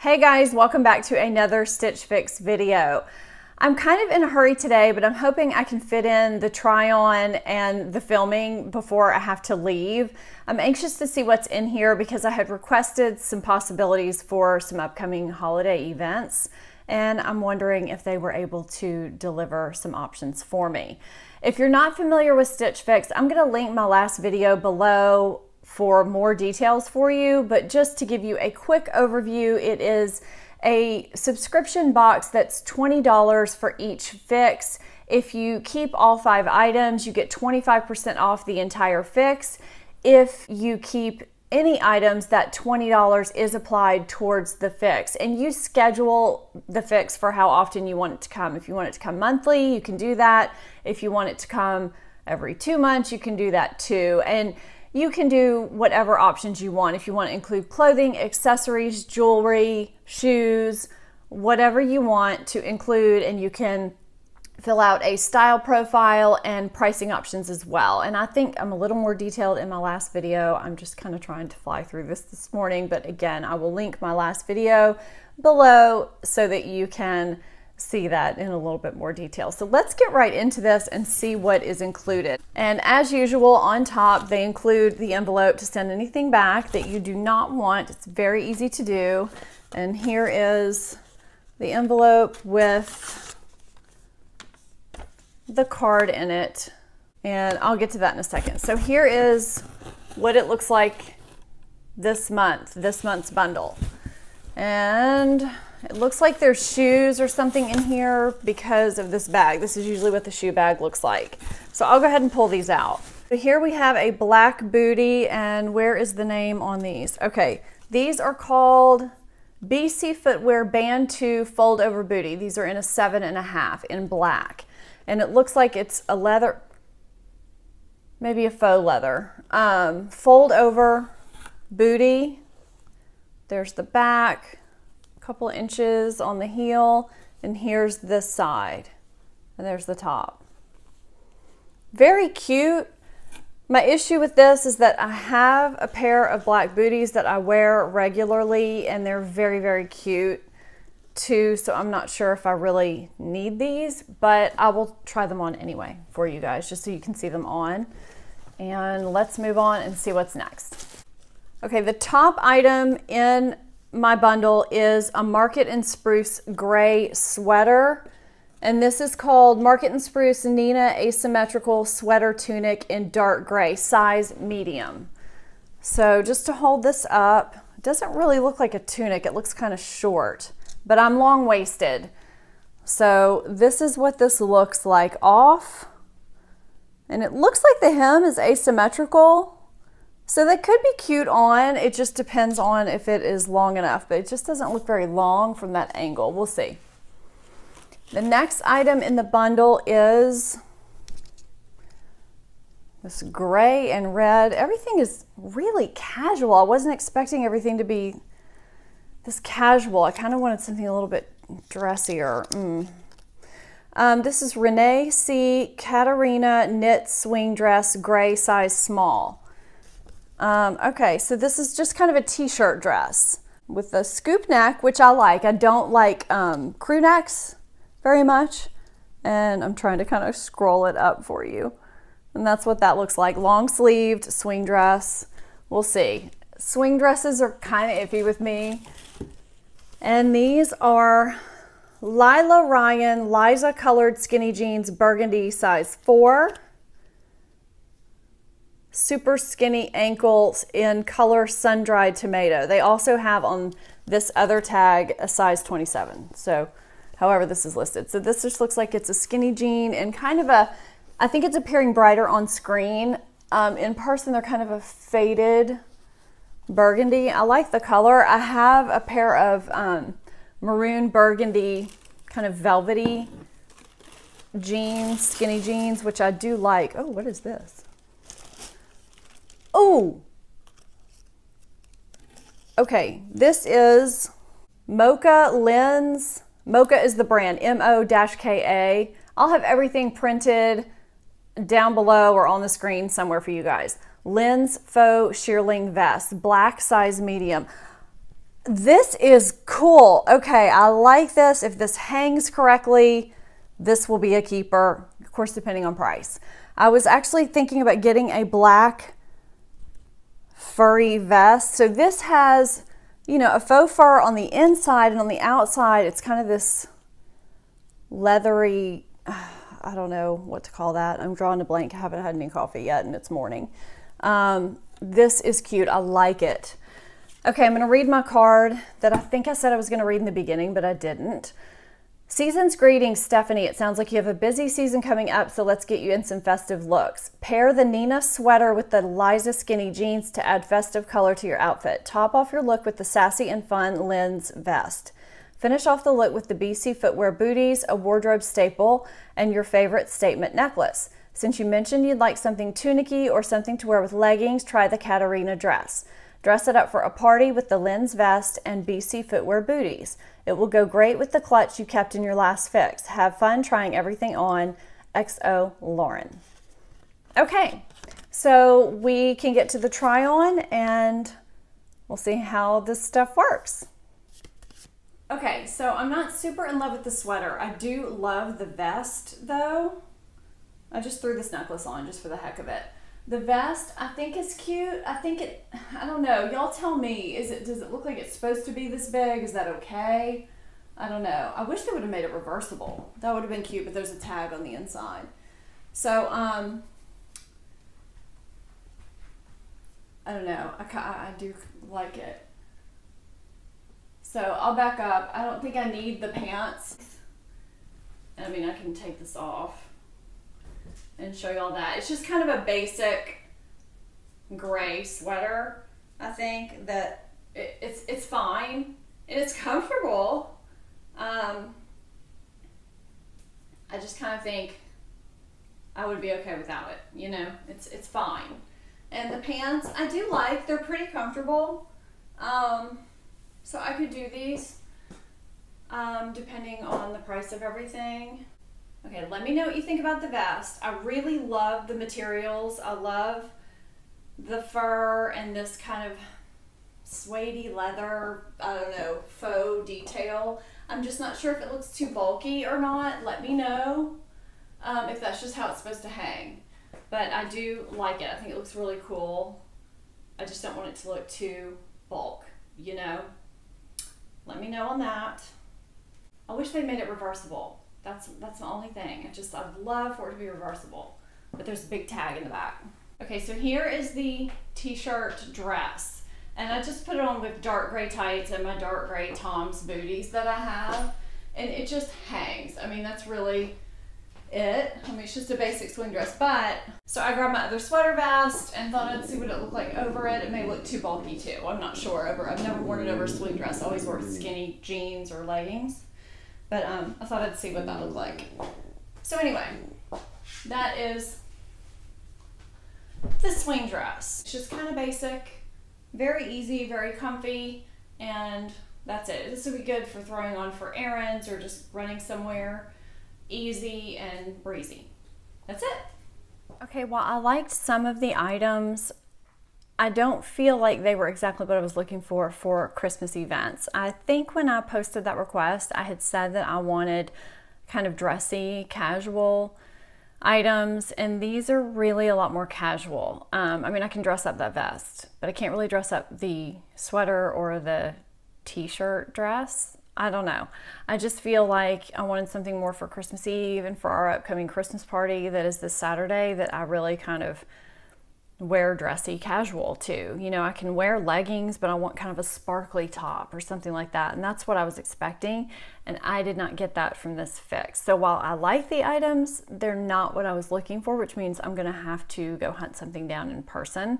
Hey guys, welcome back to another Stitch Fix video. I'm kind of in a hurry today, but I'm hoping I can fit in the try on and the filming before I have to leave. I'm anxious to see what's in here because I had requested some possibilities for some upcoming holiday events, and I'm wondering if they were able to deliver some options for me. If you're not familiar with Stitch Fix, I'm gonna link my last video below for more details for you, but just to give you a quick overview, it is a subscription box that's $20 for each fix. If you keep all 5 items, you get 25% off the entire fix. If you keep any items, that $20 is applied towards the fix, and you schedule the fix for how often you want it to come. If you want it to come monthly, you can do that. If you want it to come every 2 months, you can do that too. And you can do whatever options you want. If you want to include clothing, accessories, jewelry, shoes, whatever you want to include, and you can fill out a style profile and pricing options as well. And I think I'm a little more detailed in my last video. I'm just kind of trying to fly through this morning, but again, I will link my last video below so that you can see that in a little bit more detail. So let's get right into this and see what is included. And as usual, on top they include the envelope to send anything back that you do not want. It's very easy to do. And here is the envelope with the card in it, and I'll get to that in a second. So here is what it looks like this month's bundle. And it looks like there's shoes or something in here because of this bag. This is usually what the shoe bag looks like. So I'll go ahead and pull these out. So here we have a black bootie, and where is the name on these? Okay, these are called BC Footwear Band 2 Fold Over Bootie. These are in a 7.5 in black. And it looks like it's a leather, maybe a faux leather. Fold over bootie. There's the back. Couple inches on the heel, and here's this side, and there's the top. Very cute. My issue with this is that I have a pair of black booties that I wear regularly, and they're very, very cute too, so I'm not sure if I really need these, but I will try them on anyway for you guys, just so you can see them on. And let's move on and see what's next. Okay, the top item in my bundle is a Market and Spruce gray sweater, and this is called Market and Spruce Nina Asymmetrical Sweater Tunic in dark gray, size medium. So just to hold this up, it doesn't really look like a tunic, it looks kind of short, but I'm long-waisted, so this is what this looks like off, and it looks like the hem is asymmetrical. So they could be cute on, it just depends on if it is long enough, but it just doesn't look very long from that angle. We'll see. The next item in the bundle is this gray and red. Everything is really casual. I wasn't expecting everything to be this casual. I kind of wanted something a little bit dressier. This is Renee C. Katarina Knit Swing Dress Gray, size small. Okay, so this is just kind of a t-shirt dress with a scoop neck, which I like. I don't like crew necks very much, and I'm trying to kind of scroll it up for you. And that's what that looks like. Long-sleeved swing dress. We'll see. Swing dresses are kind of iffy with me. And these are Lila Ryan Liza colored skinny jeans, burgundy, size 4. Super skinny ankles in color sun-dried tomato. They also have on this other tag a size 27, so however this is listed. So this just looks like it's a skinny jean and kind of a, I think it's appearing brighter on screen. In person they're kind of a faded burgundy. I like the color. I have a pair of maroon burgundy kind of velvety jeans, skinny jeans, which I do like. Oh, what is this? Oh, okay, this is Mocha Lens. Mocha is the brand, M-O-K-A. I'll have everything printed down below or on the screen somewhere for you guys. Lens Faux Shearling Vest, black, size medium. This is cool. Okay, I like this. If this hangs correctly, this will be a keeper, of course, depending on price. I was actually thinking about getting a black furry vest. So this has, you know, a faux fur on the inside, and on the outside, it's kind of this leathery, I don't know what to call that. I'm drawing a blank. I haven't had any coffee yet and it's morning. This is cute. I like it. Okay, I'm going to read my card that I think I said I was going to read in the beginning, but I didn't. Season's greetings, Stephanie. It sounds like you have a busy season coming up, so let's get you in some festive looks. Pair the Nina sweater with the Liza skinny jeans to add festive color to your outfit. Top off your look with the sassy and fun Lens vest. Finish off the look with the BC Footwear booties, a wardrobe staple, and your favorite statement necklace. Since you mentioned you'd like something tunicky or something to wear with leggings, try the Katarina dress. Dress it up for a party with the Lens vest and BC Footwear booties. It will go great with the clutch you kept in your last fix. Have fun trying everything on. XO Lauren. Okay, so we can get to the try on and we'll see how this stuff works. Okay, so I'm not super in love with the sweater. I do love the vest though. I just threw this necklace on just for the heck of it. The vest, I think, is cute. I think it, I don't know. Y'all tell me, does it look like it's supposed to be this big? Is that okay? I don't know. I wish they would have made it reversible. That would have been cute, but there's a tag on the inside. So, I don't know. I do like it. So I'll back up. I don't think I need the pants. I mean, I can take this off and show y'all that. It's just kind of a basic gray sweater. I think that it's fine and it's comfortable. I just kind of think I would be okay without it. You know, it's fine. And the pants I do like. They're pretty comfortable. So I could do these depending on the price of everything. Okay, let me know what you think about the vest. I really love the materials. I love the fur and this kind of suede leather, I don't know, faux detail. I'm just not sure if it looks too bulky or not. Let me know if that's just how it's supposed to hang. But I do like it. I think it looks really cool. I just don't want it to look too bulk, you know? Let me know on that. I wish they made it reversible. That's the only thing. I'd love for it to be reversible, but there's a big tag in the back. Okay, so here is the t-shirt dress, and I just put it on with dark gray tights and my dark gray Tom's booties that I have, and it just hangs. I mean, that's really it. I mean, it's just a basic swing dress, but so I grabbed my other sweater vest and thought I'd see what it looked like over it. It may look too bulky too. I'm not sure. I've never worn it over a swing dress. I always wore skinny jeans or leggings. But I thought I'd see what that looked like. So anyway, that is the swing dress. It's just kind of basic, very easy, very comfy, and that's it. This would be good for throwing on for errands or just running somewhere, easy and breezy. That's it. Okay, well, I liked some of the items. I don't feel like they were exactly what I was looking for Christmas events. I think when I posted that request, I had said that I wanted kind of dressy, casual items, and these are really a lot more casual. I mean, I can dress up that vest, but I can't really dress up the sweater or the t-shirt dress. I don't know. I just feel like I wanted something more for Christmas Eve and for our upcoming Christmas party that is this Saturday that I really kind of wear dressy casual too. You know, I can wear leggings, but I want kind of a sparkly top or something like that. And that's what I was expecting. And I did not get that from this fix. So while I like the items, they're not what I was looking for, which means I'm going to have to go hunt something down in person.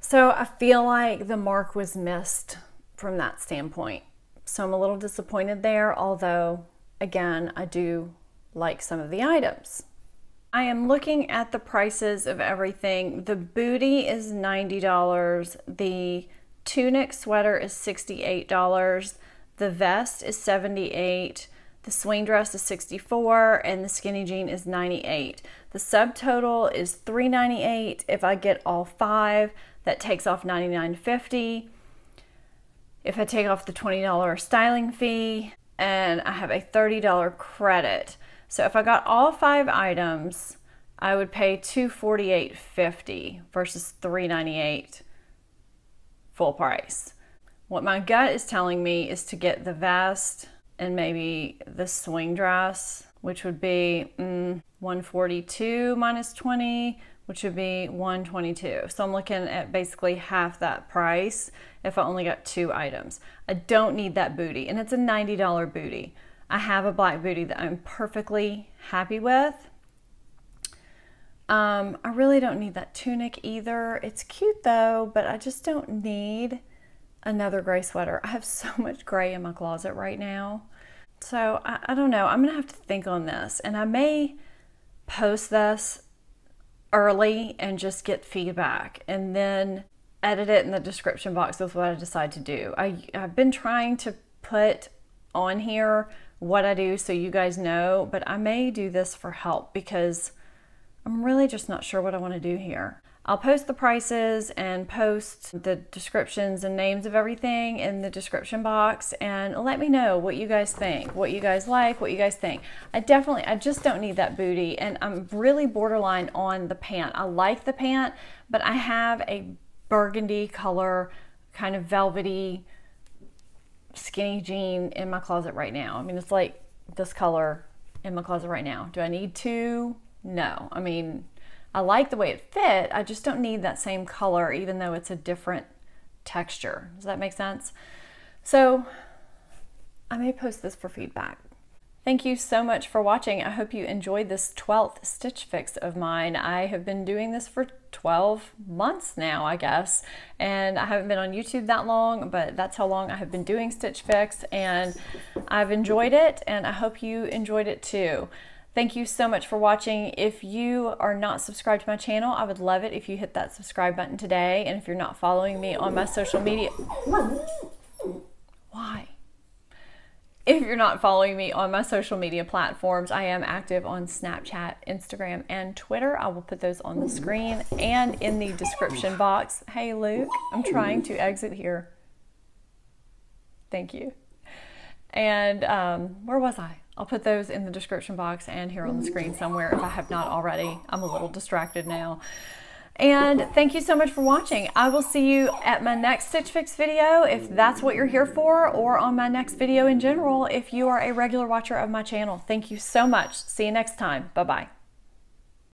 So I feel like the mark was missed from that standpoint. So I'm a little disappointed there. Although again, I do like some of the items. I am looking at the prices of everything. The bootie is $90. The tunic sweater is $68. The vest is $78. The swing dress is $64, and the skinny jean is $98. The subtotal is $398. If I get all five, that takes off $99.50. if I take off the $20 styling fee, and I have a $30 credit. So if I got all 5 items, I would pay $248.50 versus $398 full price. What my gut is telling me is to get the vest and maybe the swing dress, which would be $142 minus $20, which would be $122. So I'm looking at basically half that price if I only got 2 items. I don't need that bootie, and it's a $90 bootie. I have a black bootie that I'm perfectly happy with. I really don't need that tunic either. It's cute though, but I just don't need another gray sweater. I have so much gray in my closet right now. So I don't know, I'm gonna have to think on this, and I may post this early and just get feedback and then edit it in the description box with what I decide to do. I've been trying to put on here what I do so you guys know, but I may do this for help because I'm really just not sure what I want to do here. I'll post the prices and post the descriptions and names of everything in the description box, and let me know what you guys think, what you guys like, what you guys think. I just don't need that bootie, and I'm really borderline on the pant. I like the pant, but I have a burgundy color, kind of velvety, skinny jean in my closet right now. I mean, it's like this color in my closet right now. Do I need 2? No. I mean, I like the way it fit, I just don't need that same color even though it's a different texture. Does that make sense? So I may post this for feedback. Thank you so much for watching. I hope you enjoyed this 12th Stitch Fix of mine. I have been doing this for 12 months now, I guess, and I haven't been on YouTube that long, but that's how long I have been doing Stitch Fix, and I've enjoyed it, and I hope you enjoyed it too. Thank you so much for watching. If you are not subscribed to my channel, I would love it if you hit that subscribe button today. And if you're not following me on my social media, why? If you're not following me on my social media platforms, I am active on Snapchat, Instagram, and Twitter. I will put those on the screen and in the description box. Hey, Luke, I'm trying to exit here. Thank you. And where was I? I'll put those in the description box and here on the screen somewhere if I have not already. I'm a little distracted now. And thank you so much for watching. I will see you at my next Stitch Fix video if that's what you're here for, or on my next video in general if you are a regular watcher of my channel. Thank you so much. See you next time. Bye-bye.